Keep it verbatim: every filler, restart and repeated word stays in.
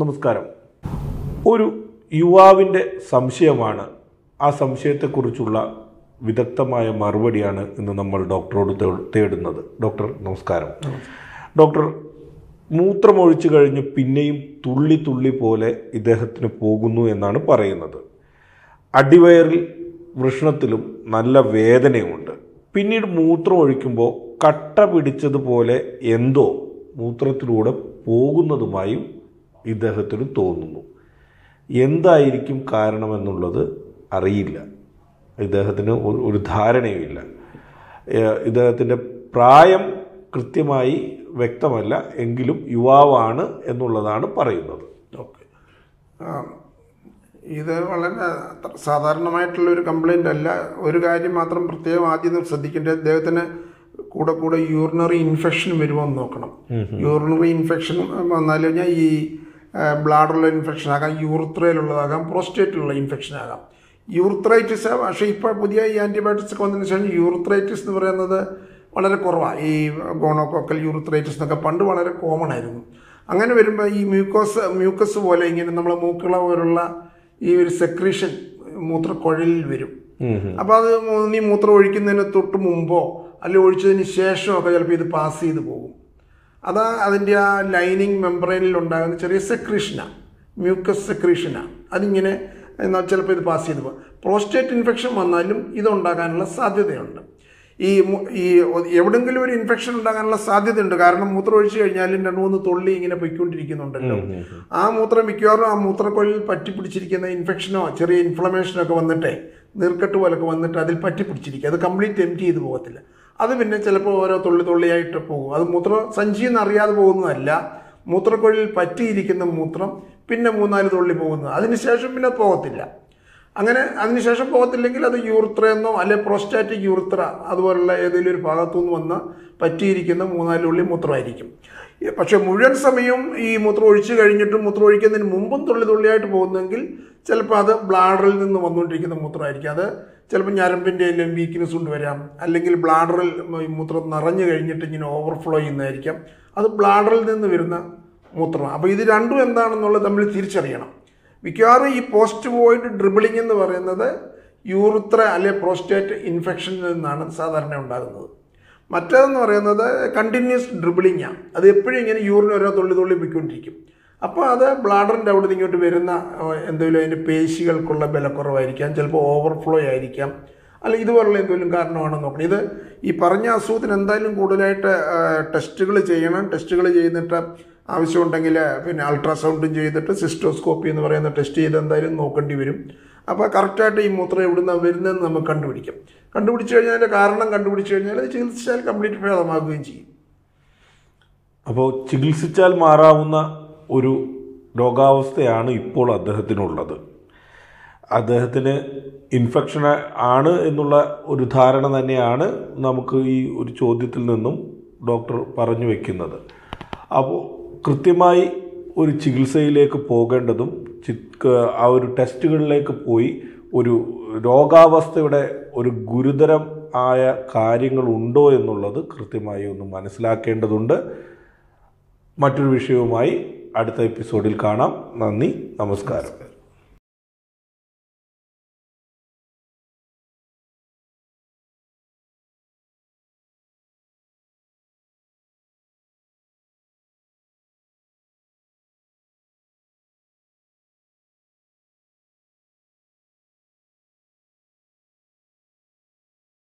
നമസ്കാരം. ഒരു യുവാവിന്റെ സംശയമാണ്. ആ സംശയത്തെക്കുറിച്ചുള്ള വിദഗ്ധമായ മറുപടിയാണ് ഇന്ന് നമ്മൾ ഡോക്ടറോട് തേടുന്നത്. ഡോക്ടർ നമസ്കാരം. ഡോക്ടർ, മൂത്രമൊഴിച്ചു കഴിഞ്ഞ് പിന്നെയും തുള്ളി തുള്ളി പോലെ ഇദ്ദേഹത്തിന് പോകുന്നു എന്നാണ് പറയുന്നത്. അടിവയറിൽ വൃഷ്ണത്തിലും നല്ല വേദനയുമുണ്ട്. പിന്നീട് മൂത്രം ഒഴിക്കുമ്പോൾ കട്ട പിടിച്ചതുപോലെ എന്തോ മൂത്രത്തിലൂടെ പോകുന്നതുമായും ഇദ്ദേഹത്തിന് തോന്നുന്നു. എന്തായിരിക്കും കാരണമെന്നുള്ളത് അറിയില്ല. ഇദ്ദേഹത്തിന് ഒരു ധാരണയുമില്ല. ഇദ്ദേഹത്തിൻ്റെ പ്രായം കൃത്യമായി വ്യക്തമല്ല, എങ്കിലും യുവാവാണ് എന്നുള്ളതാണ് പറയുന്നത്. ഓക്കെ, ഇത് വളരെ സാധാരണമായിട്ടുള്ളൊരു കംപ്ലൈൻ്റ് അല്ല. ഒരു കാര്യം മാത്രം പ്രത്യേകം ആദ്യം ശ്രദ്ധിക്കേണ്ടത്, ഇദ്ദേഹത്തിന് കൂടെ കൂടെ യൂറിനറി ഇൻഫെക്ഷൻ വരുമോ എന്ന് നോക്കണം. യൂറിനറി ഇൻഫെക്ഷൻ വന്നാൽ കഴിഞ്ഞാൽ ഈ ബ്ലാഡറിലെ ഇൻഫെക്ഷൻ ആകാം, യൂറിത്രയിലുള്ളതാകാം, പ്രോസ്റ്റേറ്റിലുള്ള ഇൻഫെക്ഷൻ ആകാം. യൂറിത്രൈറ്റിസ്, പക്ഷേ ഇപ്പോൾ പുതിയ ഈ ആൻറ്റിബയോട്ടിക്സ് ഒക്കെ വന്നതിന് ശേഷം യൂറിത്രൈറ്റിസ് എന്ന് പറയുന്നത് വളരെ കുറവാണ്. ഈ ഗോണോകോക്കൽ യൂറിത്രൈറ്റിസ് എന്നൊക്കെ പണ്ട് വളരെ കോമൺ ആയിരുന്നു. അങ്ങനെ വരുമ്പോൾ ഈ മ്യൂക്കോസ് മ്യൂക്കസ് പോലെ ഇങ്ങനെ നമ്മൾ മൂക്കിള പോലുള്ള ഈ ഒരു സെക്രീഷൻ മൂത്രക്കുഴലിൽ വരും. അപ്പോൾ അത് നീ മൂത്രം ഒഴിക്കുന്നതിന് തൊട്ട് മുമ്പോ അല്ലെങ്കിൽ ഒഴിച്ചതിന് ശേഷമൊക്കെ ചിലപ്പോൾ ഇത് പാസ് ചെയ്ത് പോകും. അത് അതിൻ്റെ ആ ലൈനിങ് മെമ്പറൈനിൽ ഉണ്ടാകുന്ന ചെറിയ സെക്രീഷനാണ്, മ്യൂക്കസ് സെക്രീഷനാണ്. അതിങ്ങനെ എന്നാൽ ചിലപ്പോൾ ഇത് പാസ് ചെയ്ത് പോകും. പ്രോസ്റ്റേറ്റ് ഇൻഫെക്ഷൻ വന്നാലും ഇതുണ്ടാകാനുള്ള സാധ്യതയുണ്ട്. ഈ ഈ എവിടെയെങ്കിലും ഒരു ഇൻഫെക്ഷൻ ഉണ്ടാകാനുള്ള സാധ്യതയുണ്ട്. കാരണം മൂത്രം ഒഴിച്ചു കഴിഞ്ഞാലും രണ്ട് മൂന്ന് തുള്ളി ഇങ്ങനെ പൊയ്ക്കൊണ്ടിരിക്കുന്നുണ്ടല്ലോ. ആ മൂത്രം മിക്കവാറും ആ മൂത്രക്കൊള്ളിൽ പറ്റിപ്പിടിച്ചിരിക്കുന്ന ഇൻഫെക്ഷനോ ചെറിയ ഇൻഫ്ലമേഷനോ ഒക്കെ വന്നിട്ടേ നീർക്കെട്ട് പോലൊക്കെ വന്നിട്ട് അതിൽ പറ്റിപ്പിടിച്ചിരിക്കും. അത് കംപ്ലീറ്റ് എംപ്റ്റി ചെയ്ത് പോകത്തില്ല. അത് പിന്നെ ചിലപ്പോൾ ഓരോ തുള്ളി തുള്ളിയായിട്ട് പോകും. അത് മൂത്ര സഞ്ചിയെന്ന് അറിയാതെ പോകുന്നതല്ല, മൂത്രക്കൊള്ളിൽ പറ്റിയിരിക്കുന്ന മൂത്രം പിന്നെ മൂന്നാല് തുള്ളി പോകുന്നത്. അതിനുശേഷം പിന്നെ പോകത്തില്ല. അങ്ങനെ അതിനുശേഷം പോകത്തില്ലെങ്കിൽ അത് യൂറിത്രയെന്നോ അല്ലെ പ്രോസ്റ്റാറ്റിക് യൂറിത്ര അതുപോലുള്ള ഏതെങ്കിലും ഒരു ഭാഗത്തു നിന്ന് വന്ന് പറ്റിയിരിക്കുന്ന മൂന്നാലുള്ളി മൂത്രമായിരിക്കും. പക്ഷേ മുഴുവൻ സമയവും ഈ മൂത്രം ഒഴിച്ചു കഴിഞ്ഞിട്ടും മൂത്രം ഒഴിക്കുന്നതിന് മുമ്പും തുള്ളി തുള്ളിയായിട്ട് പോകുന്നെങ്കിൽ ചിലപ്പോൾ അത് ബ്ലാഡറിൽ നിന്ന് വന്നുകൊണ്ടിരിക്കുന്ന മൂത്രമായിരിക്കും. അത് ചിലപ്പോൾ ഞരമ്പിൻ്റെ എല്ലാം വീക്ക്നെസ് കൊണ്ട് വരാം, അല്ലെങ്കിൽ ബ്ലാഡറിൽ മൂത്രം നിറഞ്ഞു കഴിഞ്ഞിട്ട് ഇങ്ങനെ ഓവർഫ്ലോ ചെയ്യുന്നതായിരിക്കാം. അത് ബ്ലാഡറിൽ നിന്ന് വരുന്ന മൂത്രമാണ്. അപ്പോൾ ഇത് രണ്ടും എന്താണെന്നുള്ളത് നമ്മൾ തിരിച്ചറിയണം. മിക്കവാറും ഈ പോസ്റ്റ് വോയിഡ് ഡ്രിബിളിംഗ് എന്ന് പറയുന്നത് യൂറിത്ര അല്ലെ പ്രോസ്റ്റേറ്റ് ഇൻഫെക്ഷനിൽ നിന്നാണ് സാധാരണ ഉണ്ടാകുന്നത്. മറ്റേതെന്ന് പറയുന്നത് കണ്ടിന്യൂസ് ഡ്രിബിളിംഗ് ആണ്. അത് എപ്പോഴും ഇങ്ങനെ യൂറിന് ഓരോ തുള്ളി തുള്ളി പൊയ്ക്കൊണ്ടിരിക്കും. അപ്പോൾ അത് ബ്ലാഡറിൻ്റെ അവിടെ നിന്ന് ഇങ്ങോട്ട് വരുന്ന എന്തെങ്കിലും അതിൻ്റെ പേശികൾക്കുള്ള ബലക്കുറവായിരിക്കാം, ചിലപ്പോൾ ഓവർഫ്ലോ ആയിരിക്കാം, അല്ല ഇതുപോലുള്ള എന്തെങ്കിലും കാരണമാണെന്ന് നോക്കണം. ഇത് ഈ പറഞ്ഞ അസുഖത്തിന് എന്തായാലും കൂടുതലായിട്ട് ടെസ്റ്റുകൾ ചെയ്യണം. ടെസ്റ്റുകൾ ചെയ്തിട്ട് ആവശ്യമുണ്ടെങ്കിൽ പിന്നെ അൾട്രാസൗണ്ടും ചെയ്തിട്ട് സിസ്റ്റോസ്കോപ്പി എന്ന് പറയുന്ന ടെസ്റ്റ് ചെയ്ത് എന്തായാലും നോക്കേണ്ടി വരും. അപ്പോൾ കറക്റ്റായിട്ട് ഈ മൂത്രം എവിടുന്ന വരുന്നതെന്ന് നമുക്ക് കണ്ടുപിടിക്കാം. കണ്ടുപിടിച്ചു കഴിഞ്ഞാൽ അതിൻ്റെ കാരണം കണ്ടുപിടിച്ചു കഴിഞ്ഞാൽ അത് ചികിത്സിച്ചാൽ കംപ്ലീറ്റ് ഭേദമാകുകയും ചെയ്യും. അപ്പോൾ ചികിത്സിച്ചാൽ മാറാവുന്ന ഒരു രോഗാവസ്ഥയാണ് ഇപ്പോൾ അദ്ദേഹത്തിനുള്ളത്. അദ്ദേഹത്തിന് ഇൻഫെക്ഷൻ ആണ് എന്നുള്ള ഒരു ധാരണ തന്നെയാണ് നമുക്ക് ഈ ഒരു ചോദ്യത്തിൽ നിന്നും ഡോക്ടർ പറഞ്ഞു വയ്ക്കുന്നത്. അപ്പോൾ കൃത്യമായി ഒരു ചികിത്സയിലേക്ക് പോകേണ്ടതും ആ ഒരു ടെസ്റ്റുകളിലേക്ക് പോയി ഒരു രോഗാവസ്ഥയുടെ ഒരു ഗുരുതരം ആയ കാര്യങ്ങളുണ്ടോ എന്നുള്ളത് കൃത്യമായി ഒന്ന് മനസ്സിലാക്കേണ്ടതുണ്ട്. മറ്റൊരു വിഷയവുമായി അടുത്ത എപ്പിസോഡിൽ കാണാം. നന്ദി, നമസ്കാരം.